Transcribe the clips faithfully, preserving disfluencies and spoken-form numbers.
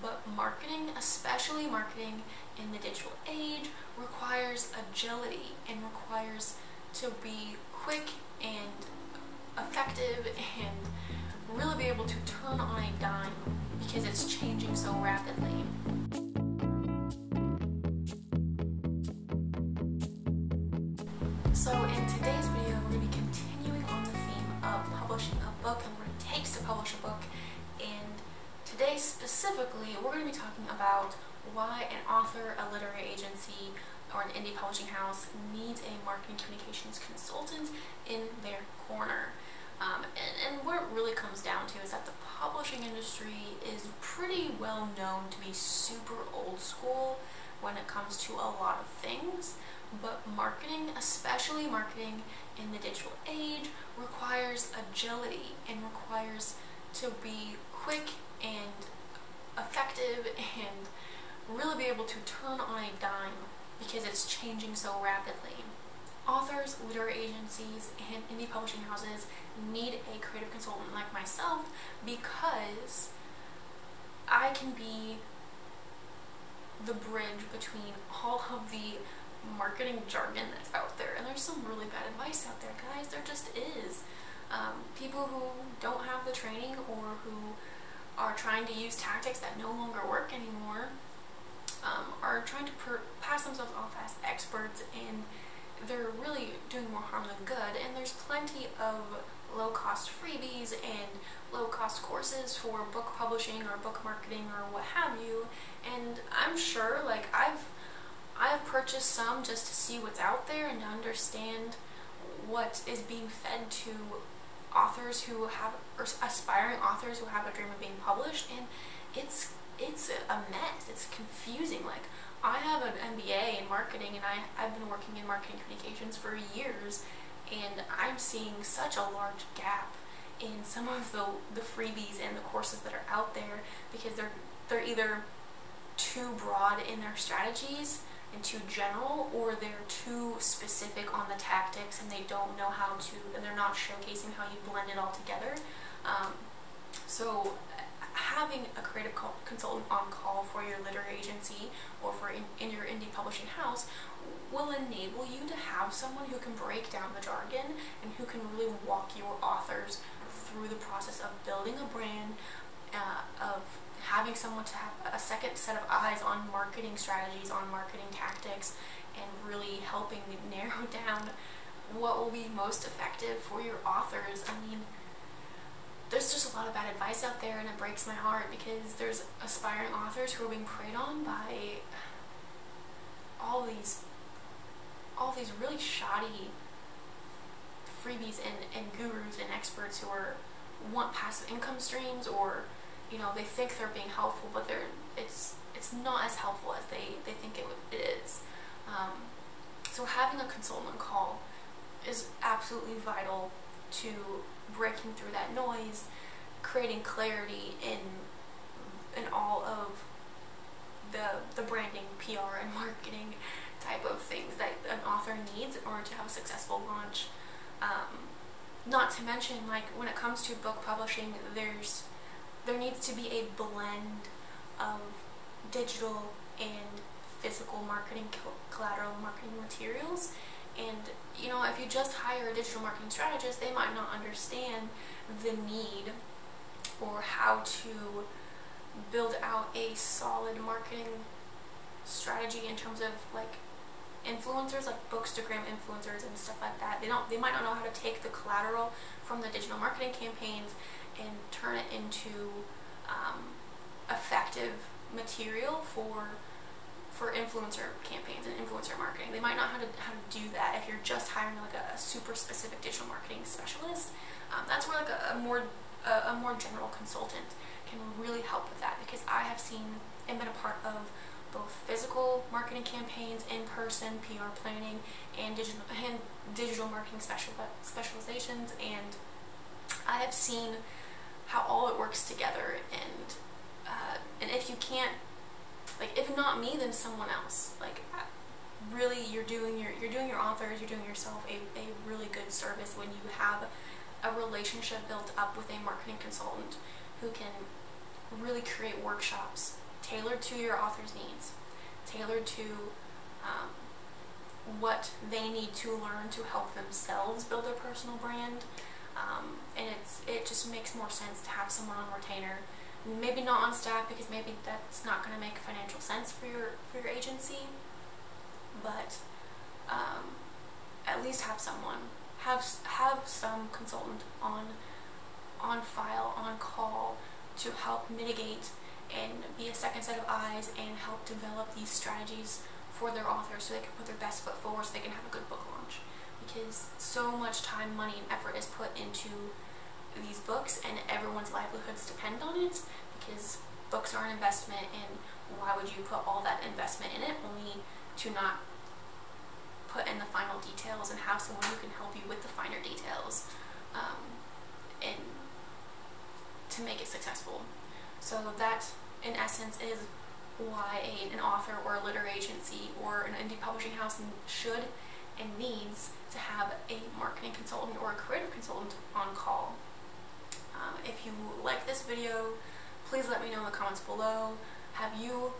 but marketing, especially marketing in the digital age, requires agility and requires to be quick and effective and really be able to turn on a dime because it's changing so rapidly. So in today's video, we're going to be continuing on the theme of publishing a book and what it takes to publish a book. And today specifically, we're going to be talking about why an author, a literary agency, or an indie publishing house needs a marketing communications consultant in their corner. Um, and, and what it really comes down to is that the publishing industry is pretty well known to be super old school when it comes to a lot of things, but marketing, especially marketing in the digital age, requires agility and requires to be quick and effective and really be able to turn on a dime because it's changing so rapidly. Authors, literary agencies, and indie publishing houses need a creative consultant like myself because I can be the bridge between all of the marketing jargon that's out there. And there's some really bad advice out there, guys. There just is. Um, people who don't have the training or who are trying to use tactics that no longer work anymore um, are trying to per pass themselves off as experts, and they're really doing more harm than good. And there's plenty of low-cost freebies and low-cost courses for book publishing or book marketing or what have you, and I'm sure, like, I've I've purchased some just to see what's out there and to understand what is being fed to authors who have, or aspiring authors who have a dream of being published, and it's it's a mess. It's confusing. Like, I have an M B A in marketing, and I, I've been working in marketing communications for years, and I'm seeing such a large gap in some of the, the freebies and the courses that are out there because they're, they're either too broad in their strategies and too general, or they're too specific on the tactics and they don't know how to, and they're not showcasing how you blend it all together. Um, so having a creative consultant on call for your literary agency or for in, in your indie publishing house will enable you to have someone who can break down the jargon and who can really walk your authors through the process of building a brand, uh, of having someone to have a second set of eyes on marketing strategies, on marketing tactics, and really helping narrow down what will be most effective for your authors. I mean, there's just a lot of bad advice out there, and it breaks my heart because there's aspiring authors who are being preyed on by all these all these really shoddy freebies and, and gurus and experts who are want passive income streams, or, you know, they think they're being helpful, but they're it's it's not as helpful as they, they think it, it is. Um, so having a consultant call is absolutely vital to breaking through that noise, creating clarity in in all of the the branding, P R, and marketing type of things that an author needs in order to have a successful launch. Um, not to mention, like, when it comes to book publishing, there's there needs to be a blend of digital and physical marketing, collateral marketing materials. And, you know, if you just hire a digital marketing strategist, they might not understand the need or how to build out a solid marketing strategy in terms of, like, influencers, like Bookstagram influencers and stuff like that. They don't they might not know how to take the collateral from the digital marketing campaigns and turn it into um, effective material for for influencer campaigns and influencer marketing. They might not know how to, how to do that if you're just hiring, like, a, a super specific digital marketing specialist. Um, that's where, like, a, a more a, a more general consultant can really help with that, because I have seen and been a part of both physical marketing campaigns, in-person P R planning, and digital and digital marketing special specializations, and I have seen how all it works together. And uh, and if you can't, like, if not me, then someone else. Like, really, you're doing your you're doing your authors, you're doing yourself a, a really good service when you have a relationship built up with a marketing consultant who can really create workshops tailored to your author's needs, tailored to um, what they need to learn to help themselves build their personal brand. Um, and it's it just makes more sense to have someone on retainer, maybe not on staff, because maybe that's not going to make financial sense for your for your agency. But um, at least have someone, have have some consultant on on file, on call, to help mitigate and be a second set of eyes and help develop these strategies for their authors so they can put their best foot forward, so they can have a good book launch. Because so much time, money, and effort is put into these books, and everyone's livelihoods depend on it, because books are an investment, and why would you put all that investment in it only to not put in the final details and have someone who can help you with the finer details um, and to make it successful. So that, in essence, is why a, an author or a literary agency or an indie publishing house should and needs to have a marketing consultant or a creative consultant on call. Um, if you like this video, please let me know in the comments below. Have you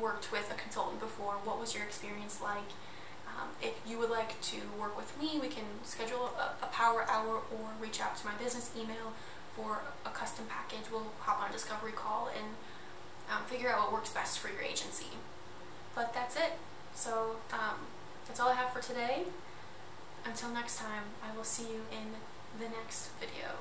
worked with a consultant before? What was your experience like? Um, if you would like to work with me, we can schedule a, a power hour or reach out to my business email for a custom package. We'll hop on a discovery call and um, figure out what works best for your agency. But that's it. So um, that's all I have for today. Until next time, I will see you in the next video.